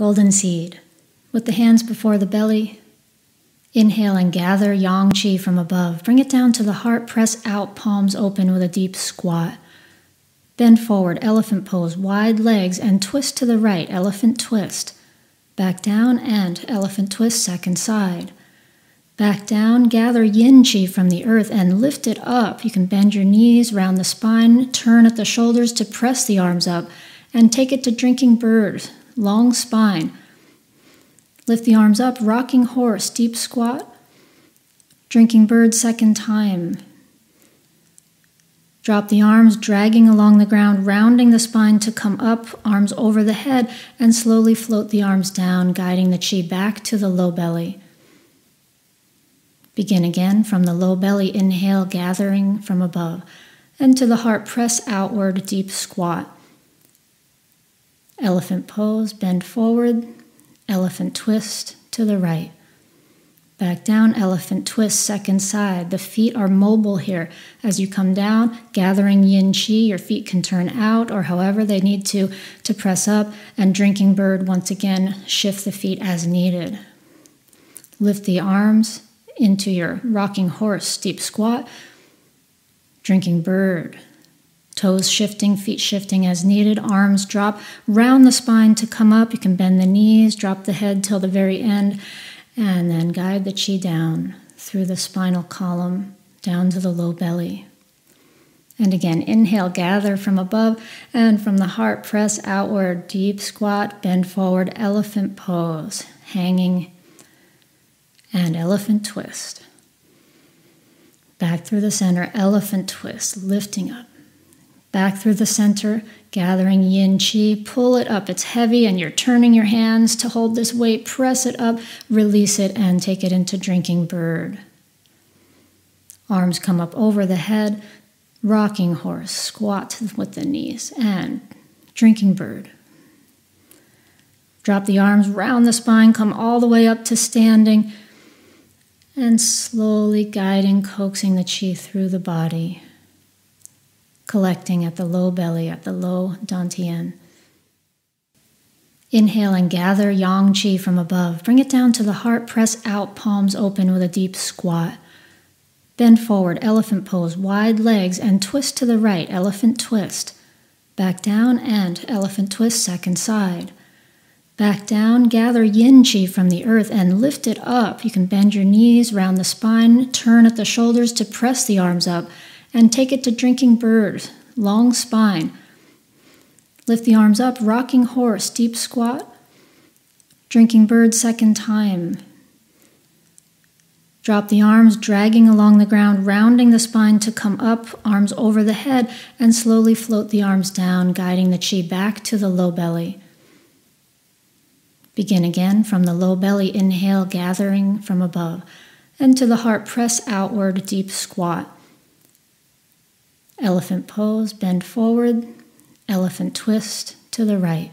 Golden Seed, with the hands before the belly. Inhale and gather yang qi from above. Bring it down to the heart, press out, palms open with a deep squat. Bend forward, elephant pose, wide legs, and twist to the right, elephant twist. Back down and elephant twist, second side. Back down, gather yin qi from the earth and lift it up. You can bend your knees, round the spine, turn at the shoulders to press the arms up, and take it to drinking bird, long spine. Lift the arms up, rocking horse, deep squat. Drinking bird, second time. Drop the arms, dragging along the ground, rounding the spine to come up, arms over the head, and slowly float the arms down, guiding the qi back to the low belly. Begin again from the low belly, inhale, gathering from above. And to the heart, press outward, deep squat. Elephant pose, bend forward. Elephant twist to the right. Back down, elephant twist, second side. The feet are mobile here. As you come down, gathering yin qi, your feet can turn out or however they need to press up. And drinking bird, once again, shift the feet as needed. Lift the arms into your rocking horse, deep squat. Drinking bird. Toes shifting, feet shifting as needed, arms drop, round the spine to come up. You can bend the knees, drop the head till the very end, and then guide the qi down through the spinal column, down to the low belly. And again, inhale, gather from above, and from the heart, press outward, deep squat, bend forward, elephant pose, hanging, and elephant twist. Back through the center, elephant twist, lifting up. Back through the center, gathering yin qi, pull it up. It's heavy and you're turning your hands to hold this weight. Press it up, release it, and take it into drinking bird. Arms come up over the head, rocking horse, squat with the knees, and drinking bird. Drop the arms, round the spine, come all the way up to standing, and slowly guiding, coaxing the qi through the body. Collecting at the low belly, at the low dantian. Inhale and gather yang qi from above. Bring it down to the heart, press out, palms open with a deep squat. Bend forward, elephant pose, wide legs, and twist to the right, elephant twist. Back down and elephant twist, second side. Back down, gather yin qi from the earth and lift it up. You can bend your knees, round the spine, turn at the shoulders to press the arms up, and take it to drinking bird, long spine. Lift the arms up, rocking horse, deep squat. Drinking bird, second time. Drop the arms, dragging along the ground, rounding the spine to come up, arms over the head, and slowly float the arms down, guiding the qi back to the low belly. Begin again from the low belly, inhale, gathering from above. And to the heart, press outward, deep squat. Elephant pose, bend forward, elephant twist to the right.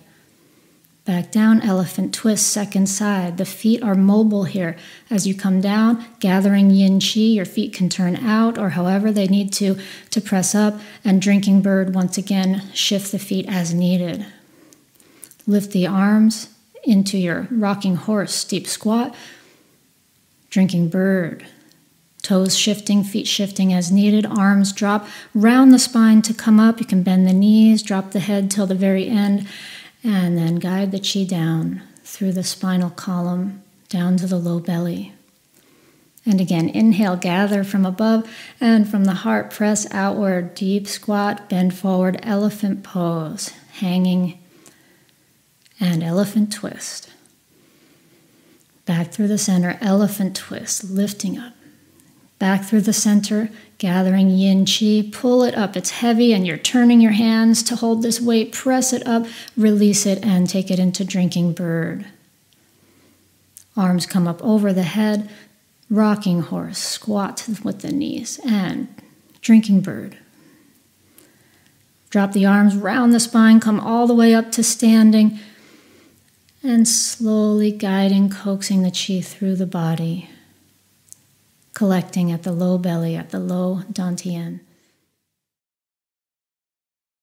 Back down, elephant twist, second side. The feet are mobile here. As you come down, gathering yin qi, your feet can turn out or however they need to press up. And drinking bird, once again, shift the feet as needed. Lift the arms into your rocking horse, deep squat. Drinking bird. Toes shifting, feet shifting as needed, arms drop, round the spine to come up. You can bend the knees, drop the head till the very end, and then guide the qi down through the spinal column, down to the low belly. And again, inhale, gather from above, and from the heart, press outward, deep squat, bend forward, elephant pose, hanging, and elephant twist. Back through the center, elephant twist, lifting up. Back through the center, gathering yin qi, pull it up. It's heavy and you're turning your hands to hold this weight. Press it up, release it, and take it into drinking bird. Arms come up over the head, rocking horse, squat with the knees, and drinking bird. Drop the arms, round the spine, come all the way up to standing, and slowly guiding, coaxing the qi through the body. Collecting at the low belly, at the low dantian.